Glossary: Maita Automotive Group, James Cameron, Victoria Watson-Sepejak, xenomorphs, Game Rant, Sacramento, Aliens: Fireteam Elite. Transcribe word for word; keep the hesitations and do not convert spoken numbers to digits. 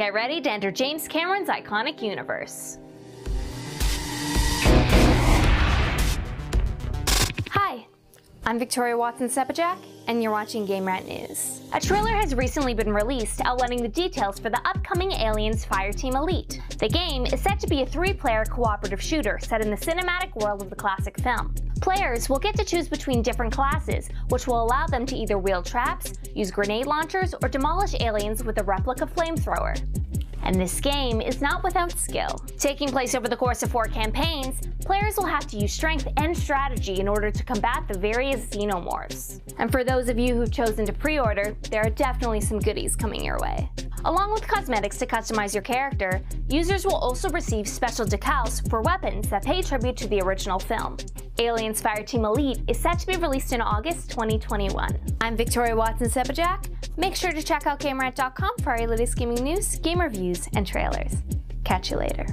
Get ready to enter James Cameron's iconic universe. Hi, I'm Victoria Watson-Sepejak, and you're watching Game Rant News. A trailer has recently been released outlining the details for the upcoming Aliens: Fireteam Elite. The game is set to be a three-player cooperative shooter set in the cinematic world of the classic film. Players will get to choose between different classes, which will allow them to either wield traps, use grenade launchers, or demolish aliens with a replica flamethrower. And this game is not without skill. Taking place over the course of four campaigns, players will have to use strength and strategy in order to combat the various xenomorphs. And for those of you who've chosen to pre-order, there are definitely some goodies coming your way. Along with cosmetics to customize your character, users will also receive special decals for weapons that pay tribute to the original film. Aliens: Fireteam Elite is set to be released in August twenty twenty-one. I'm Victoria Watson-Sepejak. Make sure to check out Game Rant dot com for our latest gaming news, game reviews, and trailers. Catch you later.